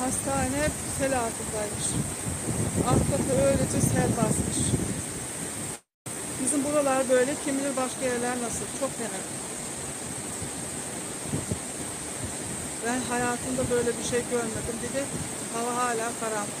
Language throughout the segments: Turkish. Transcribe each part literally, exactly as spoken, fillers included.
Hastane hep sel altındaymış. Alt katı öylece sel basmış. Bizim buralar böyle, kim bilir başka yerler nasıl, çok fena. Ben hayatımda böyle bir şey görmedim. Bir de hava hala karanlık.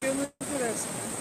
gömüldü resmen.